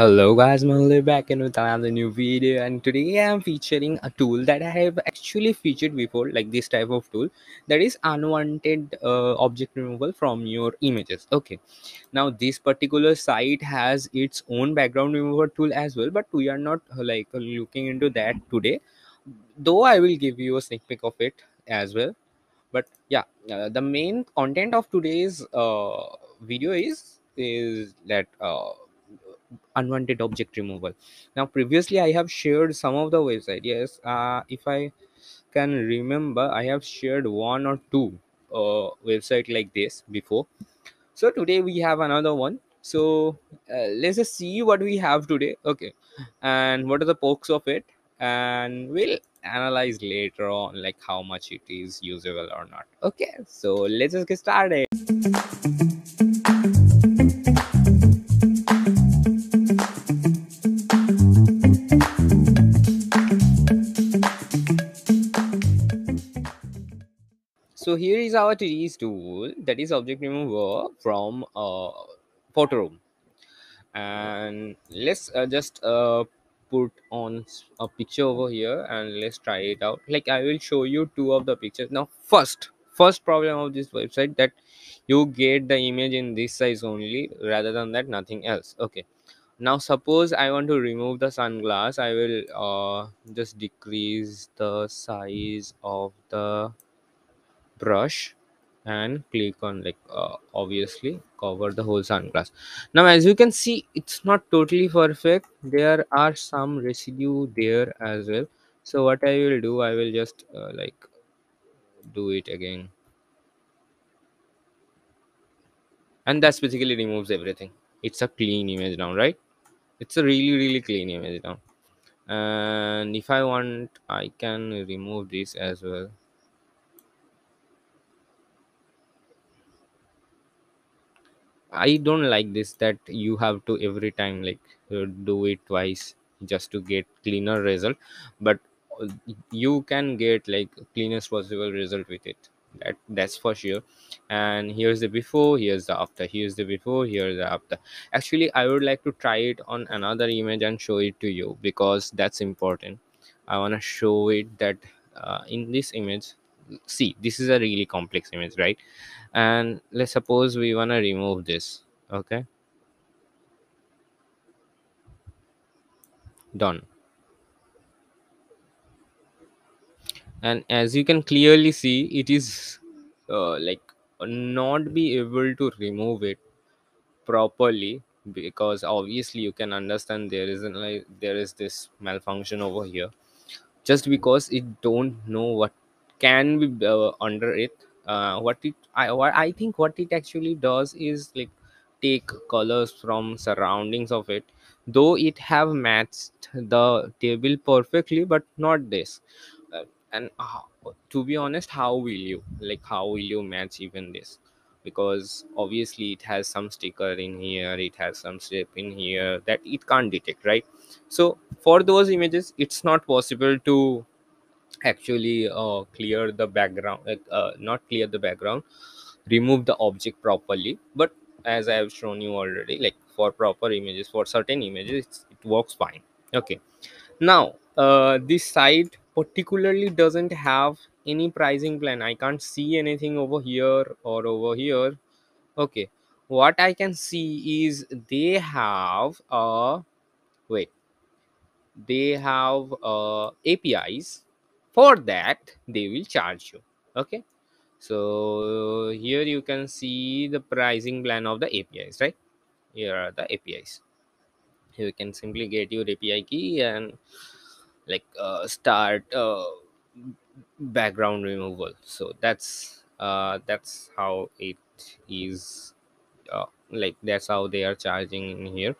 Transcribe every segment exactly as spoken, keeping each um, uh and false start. Hello guys, Mehul back in with another new video, and today I am featuring a tool that I have actually featured before, like this type of tool, that is unwanted uh, object removal from your images. Okay, now this particular site has its own background remover tool as well, but we are not uh, like looking into that today, though I will give you a sneak peek of it as well. But yeah, uh, the main content of today's uh, video is is that uh, unwanted object removal. Now previously I have shared some of the website. Yes, uh, if I can remember, I have shared one or two uh, website like this before. So today we have another one. So uh, let's just see what we have today. Okay, and what are the pokes of it, and we'll analyze later on like how much it is usable or not. Okay, so let's just get started. So here is our today's tool, that is object remover from uh, Photoroom, and let's uh, just uh, put on a picture over here and let's try it out. Like I will show you two of the pictures. Now first first problem of this website, that you get the image in this size only, rather than that nothing else. Okay, now suppose I want to remove the sunglass. I will uh, just decrease the size of the brush and click on like uh, obviously cover the whole sunglass. Now as you can see, it's not totally perfect. There are some residue there as well. So what I will do, I will just uh, like do it again, and that's basically removes everything. It's a clean image now, right? It's a really really clean image now. And if I want, I can remove this as well. I don't like this, that you have to every time like do it twice just to get cleaner result, but you can get like cleanest possible result with it, that that's for sure. And here's the before, here's the after, here's the before, here's the after. Actually I would like to try it on another image and show it to you, because that's important. I want to show it that uh, in this image, see, this is a really complex image, right? And let's suppose we want to remove this. Okay, done. And as you can clearly see, it is uh, like not be able to remove it properly, because obviously you can understand there isn't like there is this malfunction over here, just because it don't know what can be uh, under it. Uh, what it I what I think what it actually does is like take colors from surroundings of it, though it have matched the table perfectly, but not this. Uh, and uh, to be honest, how will you like how will you match even this? Because obviously it has some sticker in here, it has some strip in here that it can't detect, right? So for those images, it's not possible to actually uh, clear the background, like uh, not clear the background, remove the object properly. But as I have shown you already, like for proper images, for certain images, it's, it works fine. Okay, now uh, this site particularly doesn't have any pricing plan. I can't see anything over here or over here. Okay, what I can see is they have uh wait they have uh A P Is. For that they will charge you. Okay, so here you can see the pricing plan of the A P Is, right? Here are the A P Is. You can simply get your A P I key and like uh, start uh, background removal. So that's uh, that's how it is, uh, like that's how they are charging in here.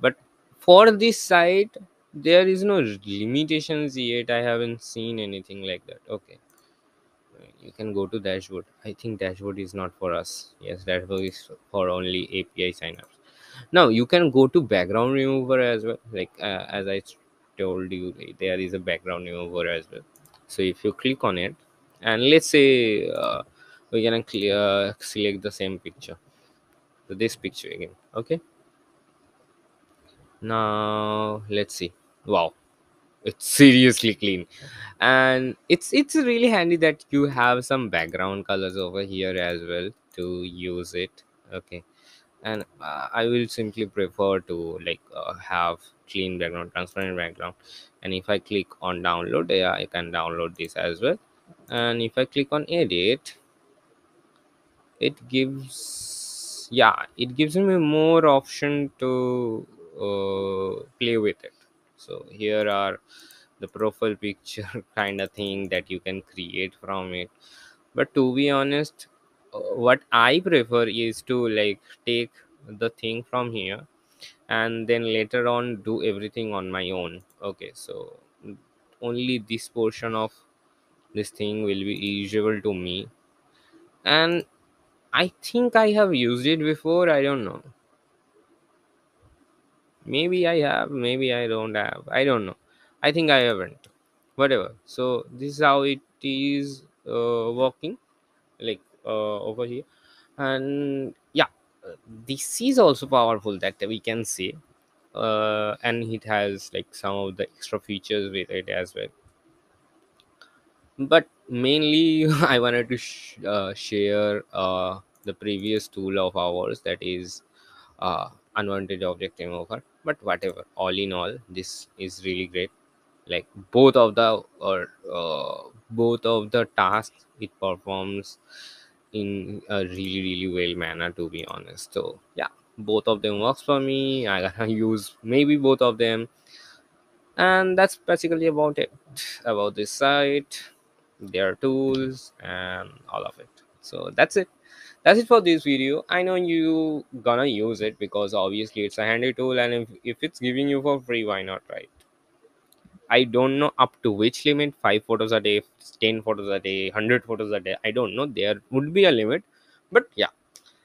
But for this site, there is no limitations yet. I haven't seen anything like that. Okay, you can go to dashboard. I think dashboard is not for us. Yes, dashboard is for only A P I signups. Now you can go to background remover as well. Like uh, as I told you, there is a background remover as well. So if you click on it, and let's say uh, we're gonna clear, select the same picture, so this picture again. Okay, Now let's see. Wow, it's seriously clean, and it's it's really handy that you have some background colors over here as well to use it. Okay, and uh, I will simply prefer to like uh, have clean background, transparent background. And if I click on download, yeah, I can download this as well. And if I click on edit, it gives yeah it gives me more option to uh, play with it. So here are the profile picture kind of thing that you can create from it. But to be honest, uh, what I prefer is to like take the thing from here and then later on do everything on my own. Okay, so only this portion of this thing will be usable to me, and I think I have used it before. I don't know, maybe I have, maybe I don't have, I don't know. I think I haven't, whatever. So this is how it is uh, working like uh, over here. And yeah, uh, this is also powerful that we can see, uh, and it has like some of the extra features with it as well. But mainly I wanted to sh- uh, share uh, the previous tool of ours, that is uh, unwanted object remover. But whatever, all in all, this is really great. Like both of the or uh, both of the tasks it performs in a really really well manner, to be honest. So yeah, both of them works for me. I gonna use maybe both of them, and that's basically about it about this site, their tools, and all of it. So that's it that's it for this video. I know you gonna use it because obviously it's a handy tool, and if, if it's giving you for free, why not, right? I don't know up to which limit, five photos a day, ten photos a day, one hundred photos a day, I don't know. There would be a limit, but yeah,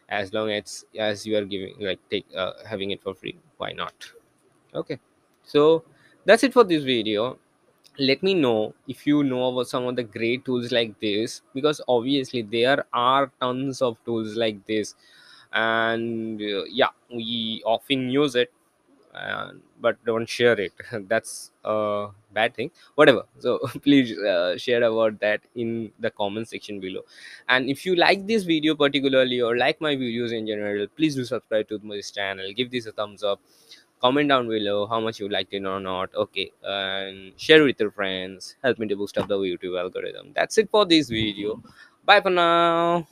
as long as as you are giving like take uh, having it for free, why not? Okay, so that's it for this video. Let me know if you know about some of the great tools like this, because obviously there are tons of tools like this, and uh, yeah, we often use it, uh, but don't share it. That's a bad thing, whatever. So please uh, share about that in the comment section below. And if you like this video particularly, or like my videos in general, please do subscribe to my channel, give this a thumbs up, comment down below how much you liked it or not. Okay, and share with your friends, help me to boost up the YouTube algorithm. That's it for this video. Bye for now.